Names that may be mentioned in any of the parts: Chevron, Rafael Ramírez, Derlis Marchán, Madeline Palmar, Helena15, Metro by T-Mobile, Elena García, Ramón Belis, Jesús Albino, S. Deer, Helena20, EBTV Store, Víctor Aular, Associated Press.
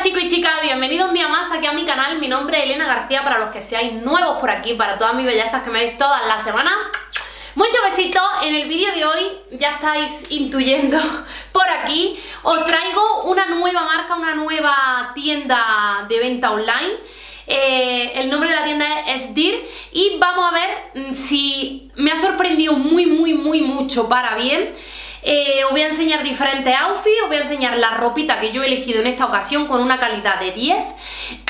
Hola chicos y chicas, bienvenidos un día más aquí a mi canal. Mi nombre es Elena García, para los que seáis nuevos por aquí, para todas mis bellezas que me veis todas las semanas. Muchos besitos. En el vídeo de hoy, ya estáis intuyendo por aquí, os traigo una nueva marca, una nueva tienda de venta online. El nombre de la tienda es S. Deer y vamos a ver si me ha sorprendido mucho para bien. Os voy a enseñar diferentes outfits, os voy a enseñar la ropita que yo he elegido en esta ocasión con una calidad de 10.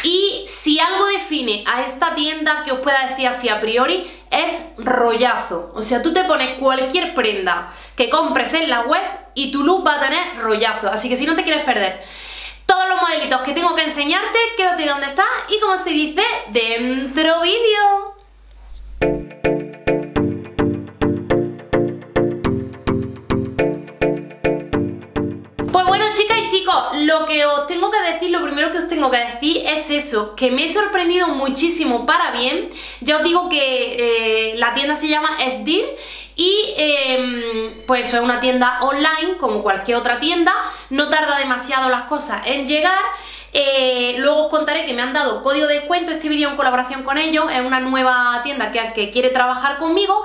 Y si algo define a esta tienda que os pueda decir así a priori, es rollazo. O sea, tú te pones cualquier prenda que compres en la web y tu look va a tener rollazo. Así que si no te quieres perder todos los modelitos que tengo que enseñarte, quédate donde estás y, como se dice, dentro vídeo. Lo que os tengo que decir, lo primero que os tengo que decir es eso, que me he sorprendido muchísimo para bien. Ya os digo que la tienda se llama S. Deer y pues es una tienda online como cualquier otra tienda, no tarda demasiado las cosas en llegar. Luego os contaré que me han dado código de descuento. Este vídeo en colaboración con ellos, es una nueva tienda que quiere trabajar conmigo.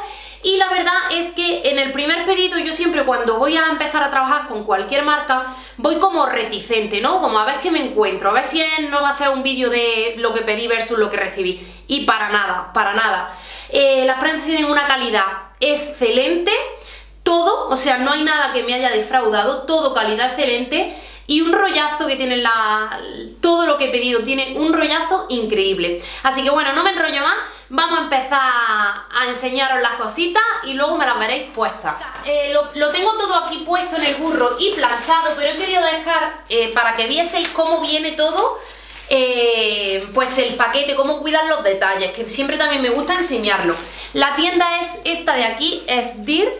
Y la verdad es que en el primer pedido yo siempre, cuando voy a empezar a trabajar con cualquier marca, voy como reticente, ¿no? Como a ver qué me encuentro, a ver si no va a ser un vídeo de lo que pedí versus lo que recibí. Y para nada, para nada. Las prendas tienen una calidad excelente, todo, o sea, no hay nada que me haya defraudado, todo calidad excelente. Y un rollazo que tiene todo lo que he pedido tiene un rollazo increíble. Así que bueno, no me enrollo más, vamos a empezar a enseñaros las cositas y luego me las veréis puestas. Lo tengo todo aquí puesto en el burro y planchado, pero he querido dejar para que vieseis cómo viene todo, pues el paquete, cómo cuidan los detalles, que siempre también me gusta enseñarlo. La tienda es esta de aquí, S. Deer.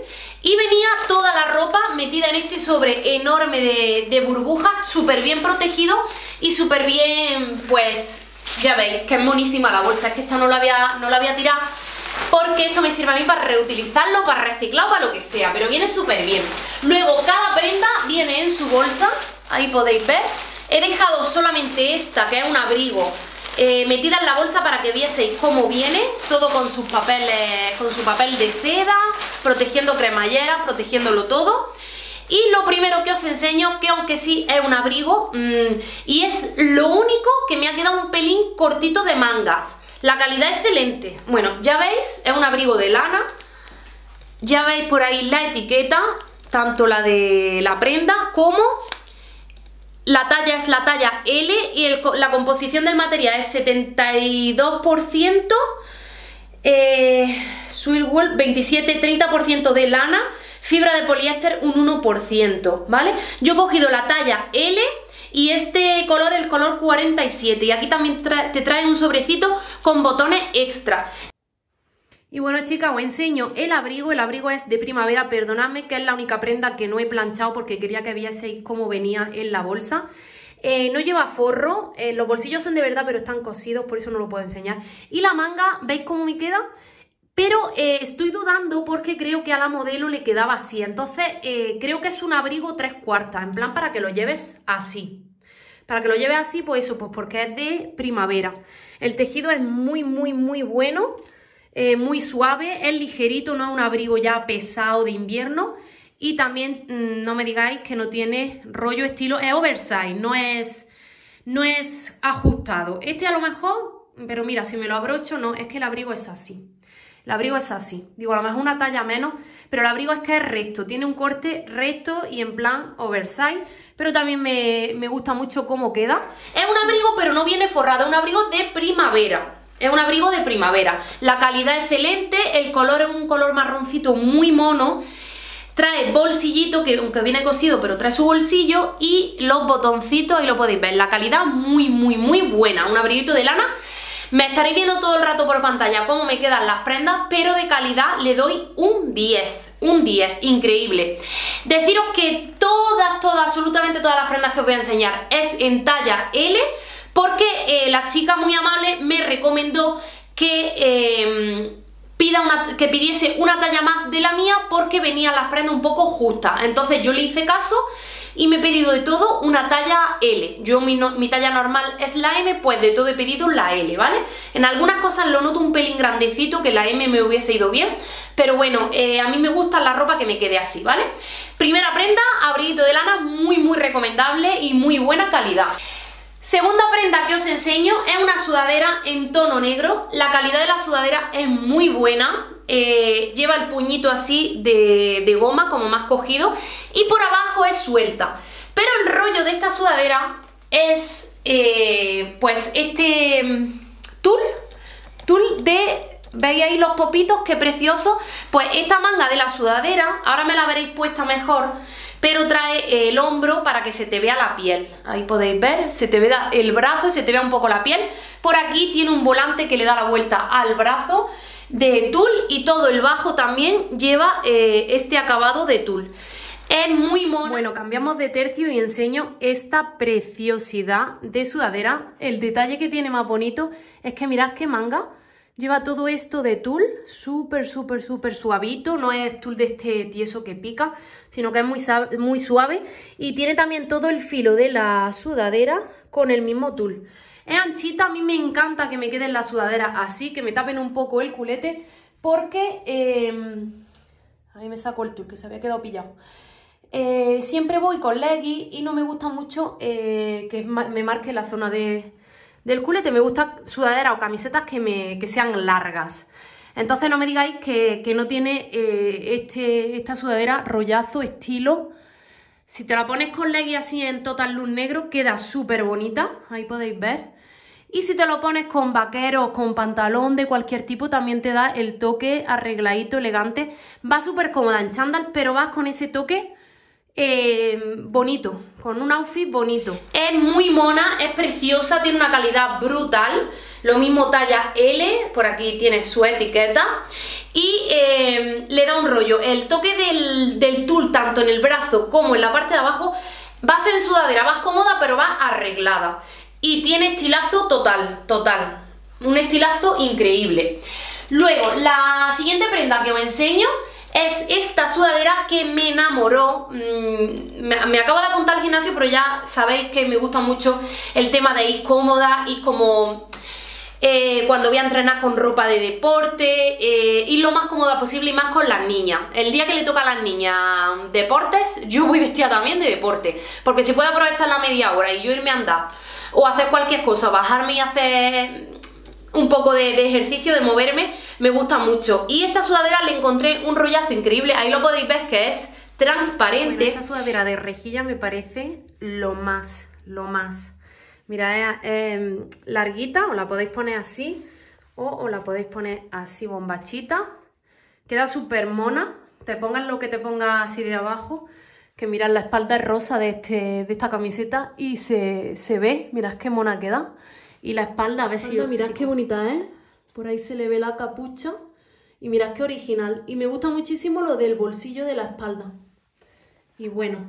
Y venía toda la ropa metida en este sobre enorme de burbujas, súper bien protegido y súper bien, pues ya veis que es monísima la bolsa. Es que esta no la había tirado porque esto me sirve a mí para reutilizarlo, para reciclar, para lo que sea, pero viene súper bien. Luego cada prenda viene en su bolsa, ahí podéis ver. He dejado solamente esta, que es un abrigo, metida en la bolsa para que vieseis cómo viene, todo con sus papeles, con su papel de seda, protegiendo cremalleras, protegiéndolo todo. Y lo primero que os enseño, que aunque sí es un abrigo, y es lo único que me ha quedado un pelín cortito de mangas, la calidad excelente. Bueno, ya veis, es un abrigo de lana, ya veis por ahí la etiqueta, tanto la de la prenda como... La talla es la talla L y la composición del material es 72% Swillwool, 30% de lana, fibra de poliéster un 1%, ¿vale? Yo he cogido la talla L y este color, el color 47, y aquí también te trae un sobrecito con botones extra. Y bueno, chicas, os enseño el abrigo es de primavera, perdonadme que es la única prenda que no he planchado porque quería que vieseis cómo venía en la bolsa. No lleva forro, los bolsillos son de verdad pero están cosidos, por eso no lo puedo enseñar. Y la manga, ¿veis cómo me queda? Pero estoy dudando porque creo que a la modelo le quedaba así, entonces creo que es un abrigo 3/4, en plan para que lo lleves así. Para que lo lleves así, pues eso, pues porque es de primavera. El tejido es muy bueno. Muy suave, es ligerito, no es un abrigo ya pesado de invierno. Y también no me digáis que no tiene rollo estilo, es oversize, no es ajustado. Este a lo mejor, pero mira, si me lo abrocho, no, es que el abrigo es así. El abrigo es así, digo, a lo mejor una talla menos, pero el abrigo es que es recto, tiene un corte recto y en plan oversize. Pero también me gusta mucho cómo queda. Es un abrigo pero no viene forrado, es un abrigo de primavera. Es un abrigo de primavera, la calidad excelente, el color es un color marroncito muy mono, trae bolsillito, que aunque viene cosido pero trae su bolsillo, y los botoncitos, ahí lo podéis ver, la calidad muy buena, un abriguito de lana. Me estaréis viendo todo el rato por pantalla cómo me quedan las prendas, pero de calidad le doy un 10. Un 10, increíble. Deciros que absolutamente todas las prendas que os voy a enseñar es en talla L, porque la chica muy amable me recomendó que pidiese una talla más de la mía porque venían las prendas un poco justas. Entonces yo le hice caso y me he pedido de todo una talla L. Yo mi talla normal es la M, pues de todo he pedido la L, ¿vale? En algunas cosas lo noto un pelín grandecito, que la M me hubiese ido bien, pero bueno, a mí me gusta la ropa que me quede así, ¿vale? Primera prenda, abriguito de lana, muy muy recomendable y muy buena calidad. Segunda prenda que os enseño es una sudadera en tono negro. La calidad de la sudadera es muy buena, lleva el puñito así de goma como más cogido y por abajo es suelta. Pero el rollo de esta sudadera es pues este tul de... ¿Veis ahí los topitos? ¡Qué precioso! Pues esta manga de la sudadera, ahora me la veréis puesta mejor, pero trae el hombro para que se te vea la piel. Ahí podéis ver, se te vea el brazo y se te vea un poco la piel. Por aquí tiene un volante que le da la vuelta al brazo de tul y todo el bajo también lleva este acabado de tul. Es muy mono. Bueno, cambiamos de tercio y enseño esta preciosidad de sudadera. El detalle que tiene más bonito es que mirad qué manga. Lleva todo esto de tul, súper, súper, súper suavito, no es tul de este tieso que pica, sino que es muy suave y tiene también todo el filo de la sudadera con el mismo tul. Es anchita, a mí me encanta que me queden las sudaderas así, que me tapen un poco el culete porque... ahí me saco el tul que se había quedado pillado. Siempre voy con leggings y no me gusta mucho que me marque la zona del culete, me gusta sudaderas o camisetas que sean largas. Entonces no me digáis que no tiene esta sudadera rollazo, estilo. Si te la pones con leggings así en total luz negro, queda súper bonita, ahí podéis ver. Y si te lo pones con vaqueros, con pantalón de cualquier tipo, también te da el toque arregladito, elegante. Va súper cómoda en chándal, pero vas con ese toque bonito, con un outfit bonito. Es muy mona, es preciosa, tiene una calidad brutal. Lo mismo talla L, por aquí tiene su etiqueta. Y le da un rollo, el toque del tul tanto en el brazo como en la parte de abajo. Vas en sudadera, vas cómoda pero vas arreglada. Y tiene estilazo total, total. Un estilazo increíble. Luego, la siguiente prenda que os enseño es esta sudadera que me enamoró. Me acabo de apuntar al gimnasio, pero ya sabéis que me gusta mucho el tema de ir cómoda, ir como cuando voy a entrenar con ropa de deporte, ir lo más cómoda posible y más con las niñas. El día que le toca a las niñas deportes, yo voy vestida también de deporte, porque si puedo aprovechar la media hora y yo irme a andar o hacer cualquier cosa, bajarme y hacer un poco de ejercicio, de moverme, me gusta mucho. Y esta sudadera le encontré un rollazo increíble, ahí lo podéis ver que es transparente. Bueno, esta sudadera de rejilla me parece lo más. Mira, es larguita, o la podéis poner así, o la podéis poner así, bombachita. Queda súper mona, te pongas lo que te pongas así de abajo, que mirad, la espalda es rosa de esta camiseta y se ve, mirad qué mona queda. Y la espalda, a ver si... Mirad qué bonita es, por ahí se le ve la capucha y mirad qué original. Y me gusta muchísimo lo del bolsillo de la espalda. Y bueno,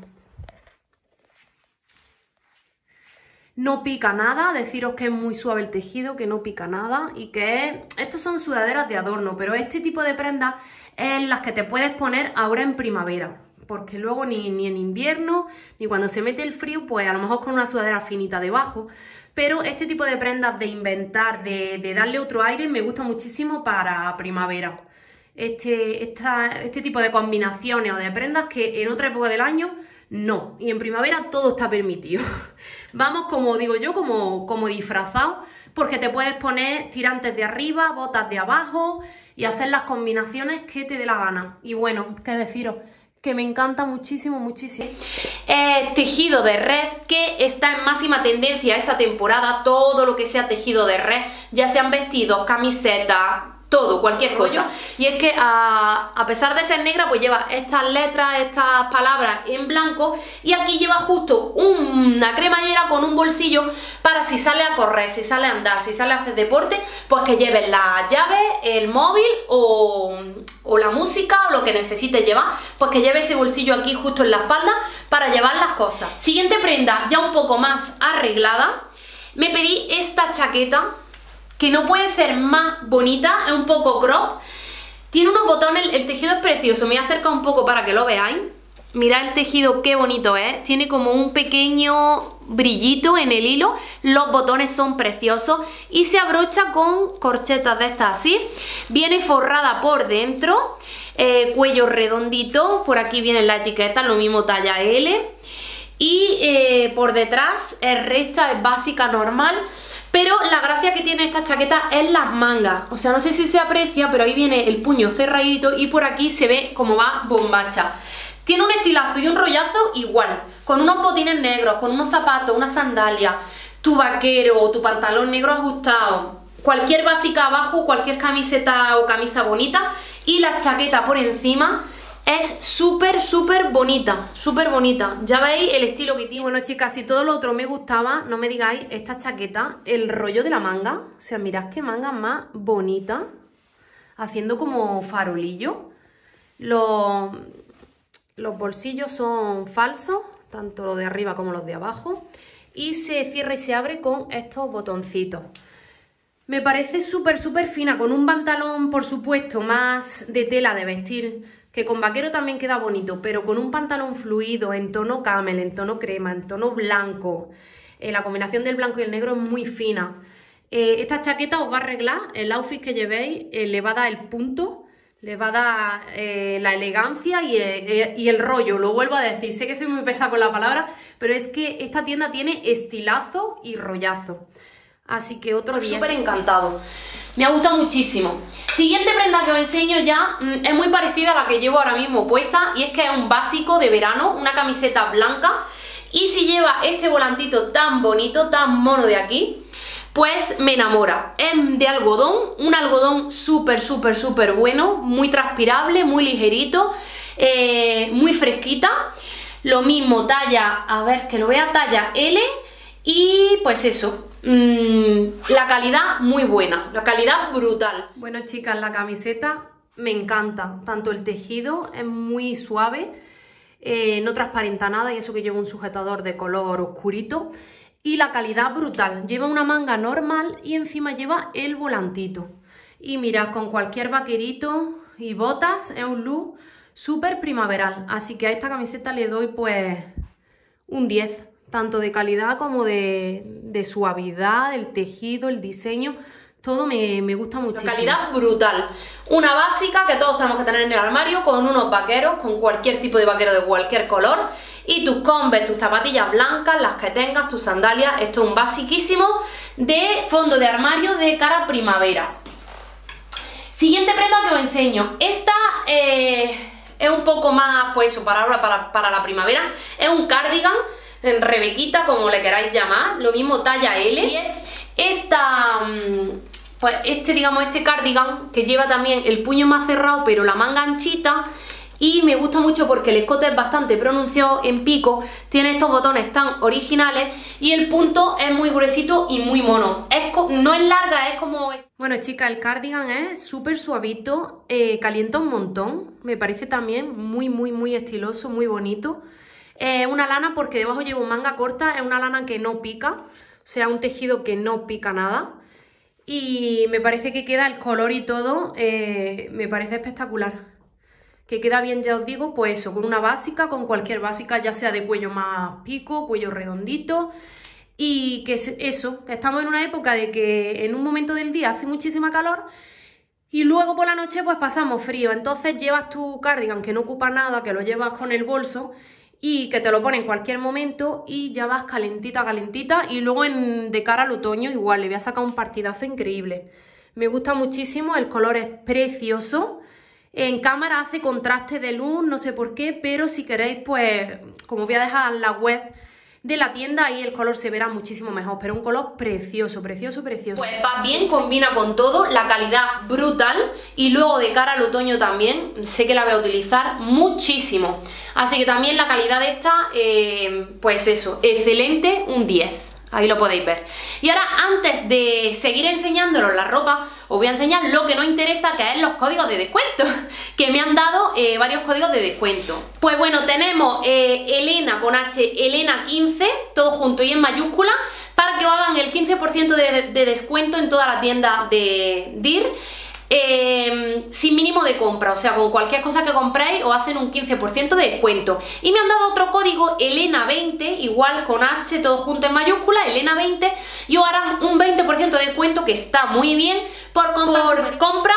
no pica nada, deciros que es muy suave el tejido, que no pica nada y que estos son sudaderas de adorno, pero este tipo de prendas es las que te puedes poner ahora en primavera. Porque luego ni en invierno, ni cuando se mete el frío, pues a lo mejor con una sudadera finita debajo. Pero este tipo de prendas de inventar, de darle otro aire, me gusta muchísimo para primavera. Este tipo de combinaciones o de prendas que en otra época del año no. Y en primavera todo está permitido. Vamos, como digo yo, como disfrazado, porque te puedes poner tirantes de arriba, botas de abajo y hacer las combinaciones que te dé la gana. Y bueno, qué deciros, que me encanta muchísimo, muchísimo. Tejido de red, que está en máxima tendencia esta temporada, todo lo que sea tejido de red, ya sean vestidos, camisetas, todo, cualquier cosa. Y es que a pesar de ser negra, pues lleva estas letras, estas palabras en blanco y aquí lleva justo una cremallera con un bolsillo para si sale a correr, si sale a andar, si sale a hacer deporte, pues que lleves la llave, el móvil o la música o lo que necesites llevar, pues que lleve ese bolsillo aquí justo en la espalda para llevar las cosas. Siguiente prenda, ya un poco más arreglada, me pedí esta chaqueta que no puede ser más bonita, es un poco crop, tiene unos botones, el tejido es precioso, me voy a acercar un poco para que lo veáis, Mirad el tejido, qué bonito es. Tiene como un pequeño brillito en el hilo. Los botones son preciosos y se abrocha con corchetas de estas así. Viene forrada por dentro, cuello redondito. Por aquí viene la etiqueta, lo mismo talla L. Y por detrás es recta, es básica, normal. Pero la gracia que tiene esta chaqueta es las mangas. O sea, no sé si se aprecia, pero ahí viene el puño cerradito y por aquí se ve como va bombacha. Tiene un estilazo y un rollazo igual, con unos botines negros, con unos zapatos, una sandalia, tu vaquero o tu pantalón negro ajustado, cualquier básica abajo, cualquier camiseta o camisa bonita y la chaqueta por encima. Es súper, súper bonita, súper bonita. Ya veis el estilo que tiene. Bueno, chicas, si todo lo otro me gustaba, no me digáis esta chaqueta, el rollo de la manga. O sea, mirad qué manga más bonita, haciendo como farolillo. Los bolsillos son falsos, tanto los de arriba como los de abajo. Y se cierra y se abre con estos botoncitos. Me parece súper, súper fina, con un pantalón, por supuesto, más de tela de vestir, que con vaquero también queda bonito, pero con un pantalón fluido, en tono camel, en tono crema, en tono blanco. La combinación del blanco y el negro es muy fina. Esta chaqueta os va a arreglar, el outfit que llevéis le va a dar el punto, le va a dar la elegancia y el rollo. Lo vuelvo a decir, sé que soy muy pesada con la palabra, pero es que esta tienda tiene estilazo y rollazo. Así que otro día. Súper encantado. Me ha gustado muchísimo. Siguiente prenda que os enseño ya es muy parecida a la que llevo ahora mismo puesta. Y es que es un básico de verano, una camiseta blanca. Y si lleva este volantito tan bonito, tan mono de aquí, pues me enamora. Es de algodón, un algodón súper, súper, súper bueno. Muy transpirable, muy ligerito, muy fresquita. Lo mismo, talla, a ver que lo vea, talla L. Y pues eso, la calidad muy buena, la calidad brutal. Bueno, chicas, la camiseta me encanta, tanto el tejido es muy suave, no transparenta nada, y eso que lleva un sujetador de color oscurito, y la calidad brutal. Lleva una manga normal y encima lleva el volantito. Y mirad, con cualquier vaquerito y botas es un look súper primaveral, así que a esta camiseta le doy pues un 10. Tanto de calidad como de suavidad, el tejido, el diseño, todo me gusta muchísimo. La calidad brutal. Una básica que todos tenemos que tener en el armario, con unos vaqueros, con cualquier tipo de vaquero de cualquier color. Y tus Converse, tus zapatillas blancas, las que tengas, tus sandalias. Esto es un basiquísimo de fondo de armario de cara primavera. Siguiente prenda que os enseño. Esta es un poco más, pues, para ahora, para la primavera. Es un cardigan. En rebequita, como le queráis llamar, lo mismo talla L, y es esta, pues este cardigan que lleva también el puño más cerrado pero la manga anchita, y me gusta mucho porque el escote es bastante pronunciado en pico, tiene estos botones tan originales y el punto es muy gruesito y muy mono. No es larga, es como... Bueno, chicas, el cardigan es súper suavito, calienta un montón, me parece también muy muy muy estiloso, muy bonito. Una lana, porque debajo llevo manga corta, es una lana que no pica, o sea, un tejido que no pica nada, y me parece que queda el color y todo, me parece espectacular, que queda bien, ya os digo, pues eso, con una básica, con cualquier básica, ya sea de cuello más pico, cuello redondito. Y que es eso, que estamos en una época de que en un momento del día hace muchísima calor y luego por la noche pues pasamos frío, entonces llevas tu cardigan que no ocupa nada, que lo llevas con el bolso y que te lo pone en cualquier momento y ya vas calentita, calentita. Y luego de cara al otoño igual, le voy a sacar un partidazo increíble. Me gusta muchísimo, el color es precioso. En cámara hace contraste de luz, no sé por qué, pero si queréis, pues como voy a dejar la web de la tienda, ahí el color se verá muchísimo mejor. Pero un color precioso, precioso, precioso. Pues va bien, combina con todo, la calidad brutal. Y luego de cara al otoño también, sé que la voy a utilizar muchísimo. Así que también la calidad de esta, pues eso, excelente, un 10. Ahí lo podéis ver. Y ahora, antes de seguir enseñándolos la ropa, os voy a enseñar lo que no interesa, que es los códigos de descuento. Que me han dado varios códigos de descuento. Pues bueno, tenemos Elena con H, Elena 15, todo junto y en mayúscula, para que os hagan el 15% de descuento en toda la tienda de Deer. sin mínimo de compra, o sea, con cualquier cosa que compréis os hacen un 15% de descuento. Y me han dado otro código, ELENA20, igual con H, todo junto en mayúscula, ELENA20, y os harán un 20% de descuento, que está muy bien, por compras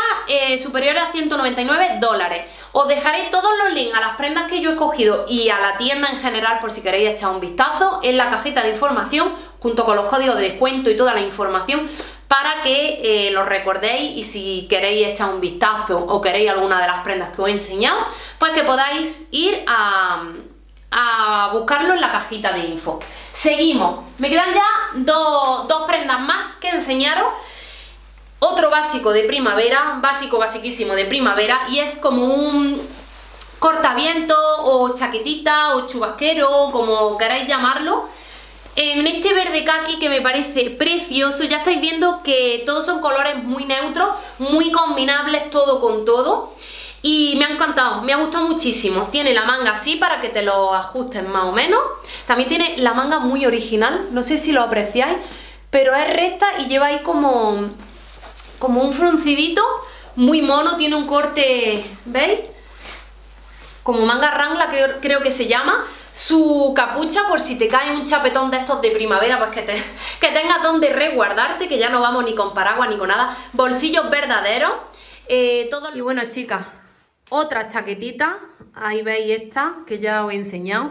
superiores a $199. Os dejaré todos los links a las prendas que yo he cogido y a la tienda en general, por si queréis echar un vistazo, en la cajita de información, junto con los códigos de descuento y toda la información, para que lo recordéis, y si queréis echar un vistazo o queréis alguna de las prendas que os he enseñado, pues que podáis ir a buscarlo en la cajita de info. Seguimos, me quedan ya dos prendas más que enseñaros. Otro básico de primavera, básico basiquísimo de primavera, y es como un cortaviento o chaquetita o chubasquero, como queráis llamarlo, en este verde caqui que me parece precioso. Ya estáis viendo que todos son colores muy neutros, muy combinables todo con todo, y me ha encantado, me ha gustado muchísimo. Tiene la manga así para que te lo ajustes más o menos, también tiene la manga muy original, no sé si lo apreciáis, pero es recta y lleva ahí como un fruncidito muy mono. Tiene un corte, ¿veis? Como manga rangla creo que se llama. Su capucha, por si te cae un chapetón de estos de primavera, pues que tengas donde resguardarte, que ya no vamos ni con paraguas ni con nada. Bolsillos verdaderos, Y bueno, chicas, otra chaquetita, ahí veis esta, que ya os he enseñado.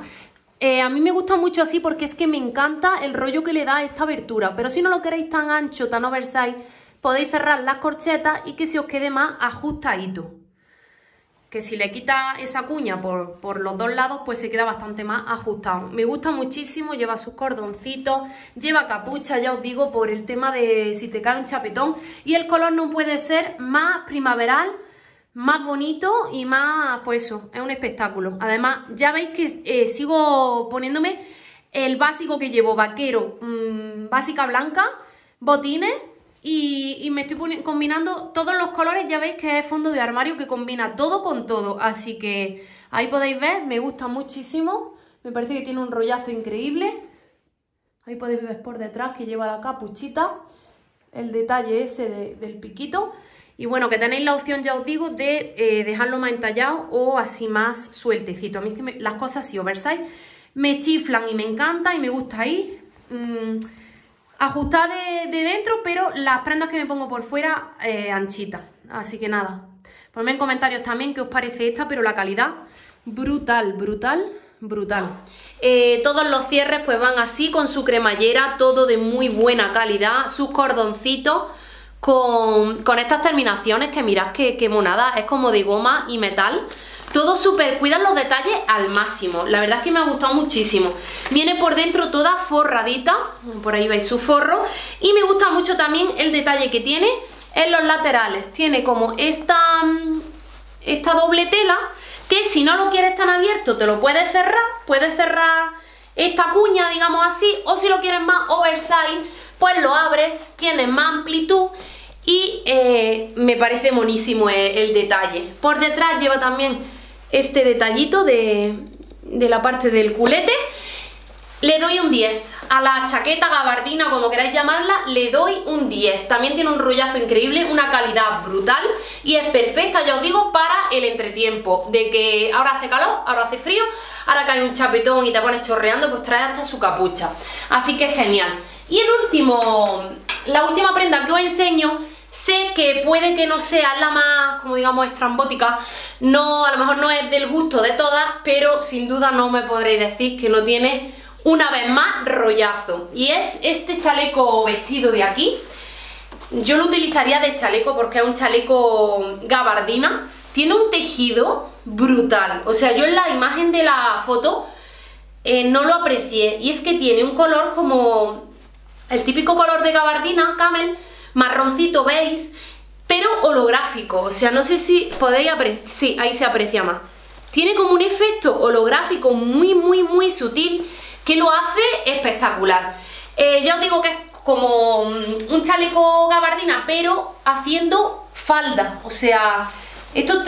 A mí me gusta mucho así porque es que me encanta el rollo que le da esta abertura. Pero si no lo queréis tan ancho, tan oversize, podéis cerrar las corchetas y que se os quede más ajustadito. Que si le quita esa cuña por los dos lados, pues se queda bastante más ajustado. Me gusta muchísimo, lleva sus cordoncitos, lleva capucha, ya os digo, por el tema de si te cae un chapetón. Y el color no puede ser más primaveral, más bonito y más, pues eso, es un espectáculo. Además, ya veis que sigo poniéndome el básico que llevo, vaquero, básica blanca, botines. Y me estoy combinando todos los colores. Ya veis que es fondo de armario que combina todo con todo. Así que ahí podéis ver, me gusta muchísimo. Me parece que tiene un rollazo increíble. Ahí podéis ver por detrás que lleva la capuchita, el detalle ese del piquito. Y bueno, que tenéis la opción, ya os digo, de dejarlo más entallado o así más sueltecito. A mí es que las cosas así oversize me chiflan y me encanta y me gusta ahí. Ajustada de dentro, pero las prendas que me pongo por fuera anchitas. Así que nada, ponme en comentarios también qué os parece esta, pero la calidad brutal, brutal, brutal. Todos los cierres pues van así con su cremallera, todo de muy buena calidad, sus cordoncitos con estas terminaciones que mirad qué monada, es como de goma y metal. Todo súper, cuidan los detalles al máximo. La verdad es que me ha gustado muchísimo. Viene por dentro toda forradita, por ahí veis su forro. Y me gusta mucho también el detalle que tiene en los laterales. Tiene como esta doble tela, que si no lo quieres tan abierto te lo puedes cerrar esta cuña, digamos así. O si lo quieres más oversize, pues lo abres, tiene más amplitud. Y me parece monísimo el detalle. Por detrás lleva también este detallito de la parte del culete. Le doy un 10 a la chaqueta, gabardina, como queráis llamarla, le doy un 10. También tiene un rollazo increíble, una calidad brutal, y es perfecta, ya os digo, para el entretiempo, de que ahora hace calor, ahora hace frío, ahora cae un chapetón y te pones chorreando, pues trae hasta su capucha. Así que genial. Y la última prenda que os enseño, sé que puede que no sea la más, como digamos, estrambótica, no, a lo mejor no es del gusto de todas, pero sin duda no me podréis decir que no tiene, una vez más, rollazo. Y es este chaleco vestido de aquí. Yo lo utilizaría de chaleco porque es un chaleco gabardina. Tiene un tejido brutal. O sea, yo en la imagen de la foto no lo aprecié. Y es que tiene un color como el típico color de gabardina, camel, marroncito, beige, pero holográfico. O sea, no sé si podéis apreciar. Sí, ahí se aprecia más. Tiene como un efecto holográfico muy, muy, muy sutil que lo hace espectacular. Ya os digo que es como un chaleco gabardina, pero haciendo falda. O sea, esto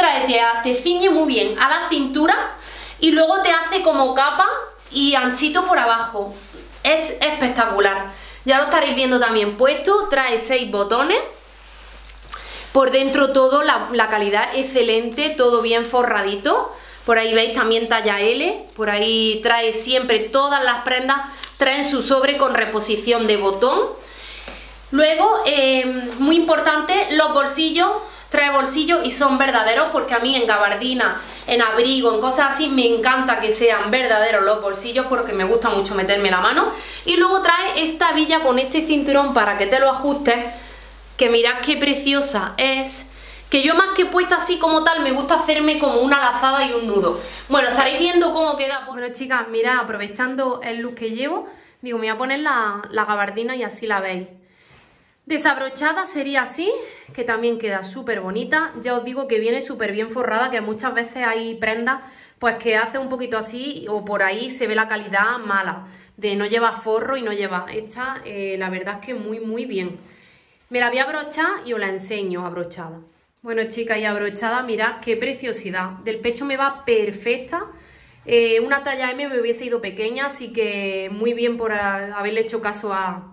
te ciñe muy bien a la cintura y luego te hace como capa y anchito por abajo. Es espectacular. Ya lo estaréis viendo también puesto, trae 6 botones, Por dentro todo, la calidad excelente, todo bien forradito. Por ahí veis también talla L, por ahí trae siempre todas las prendas, traen su sobre con reposición de botón. Luego, muy importante, los bolsillos, trae bolsillos y son verdaderos, porque a mí en gabardina, en abrigo, en cosas así, me encanta que sean verdaderos los bolsillos porque me gusta mucho meterme la mano. Y luego trae esta hebilla con este cinturón para que te lo ajustes, que mirad qué preciosa es, que yo más que puesta así como tal, me gusta hacerme como una lazada y un nudo. Bueno, estaréis viendo cómo queda. Bueno, chicas, mirad, aprovechando el look que llevo, digo, me voy a poner la gabardina y así la veis. Desabrochada sería así, que también queda súper bonita. Ya os digo que viene súper bien forrada, que muchas veces hay prendas pues que hace un poquito así o por ahí se ve la calidad mala, de no lleva forro y no lleva. Esta, la verdad es que muy muy bien. Me la voy a abrochar y os la enseño abrochada. Bueno, chicas, y abrochada, mirad qué preciosidad. Del pecho me va perfecta. Una talla M me hubiese ido pequeña, así que muy bien por haberle hecho caso a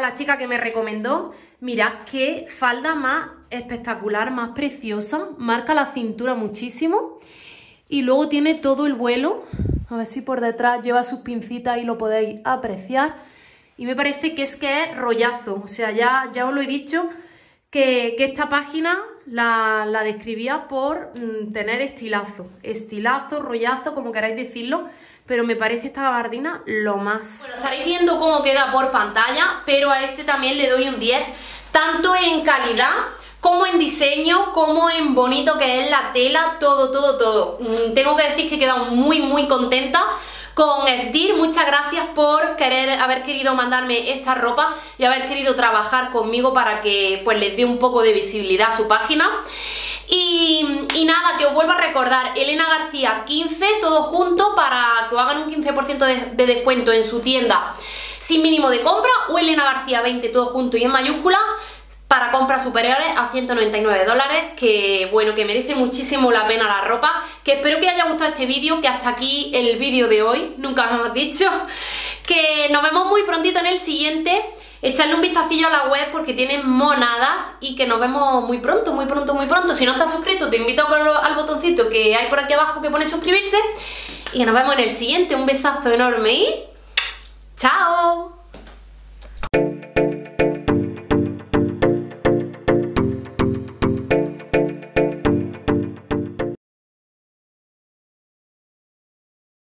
la chica que me recomendó. Mirad qué falda más espectacular, más preciosa. Marca la cintura muchísimo. Y luego tiene todo el vuelo. A ver si por detrás lleva sus pincitas y lo podéis apreciar. Y me parece que es rollazo. O sea, ya os lo he dicho, que esta página la describía por tener estilazo. Estilazo, rollazo, como queráis decirlo. Pero me parece esta gabardina lo más. Bueno, estaréis viendo cómo queda por pantalla, pero a este también le doy un 10. Tanto en calidad, como en diseño, como en bonito que es la tela, todo, todo, todo. Tengo que decir que he quedado muy, muy contenta con S. Deer. Muchas gracias por haber querido mandarme esta ropa y haber querido trabajar conmigo para que pues les dé un poco de visibilidad a su página. Y nada, que os vuelvo a recordar, Elena García 15, todo junto, para que os hagan un 15% de descuento en su tienda sin mínimo de compra, o Elena García 20, todo junto y en mayúscula, para compras superiores a $199, que bueno, que merece muchísimo la pena la ropa. Que espero que os haya gustado este vídeo, que hasta aquí el vídeo de hoy, nunca os hemos dicho, que nos vemos muy prontito en el siguiente. Echadle un vistacillo a la web porque tienen monadas, y que nos vemos muy pronto, muy pronto, muy pronto. Si no estás suscrito, te invito al botoncito que hay por aquí abajo que pone suscribirse, y que nos vemos en el siguiente. Un besazo enorme y ¡chao!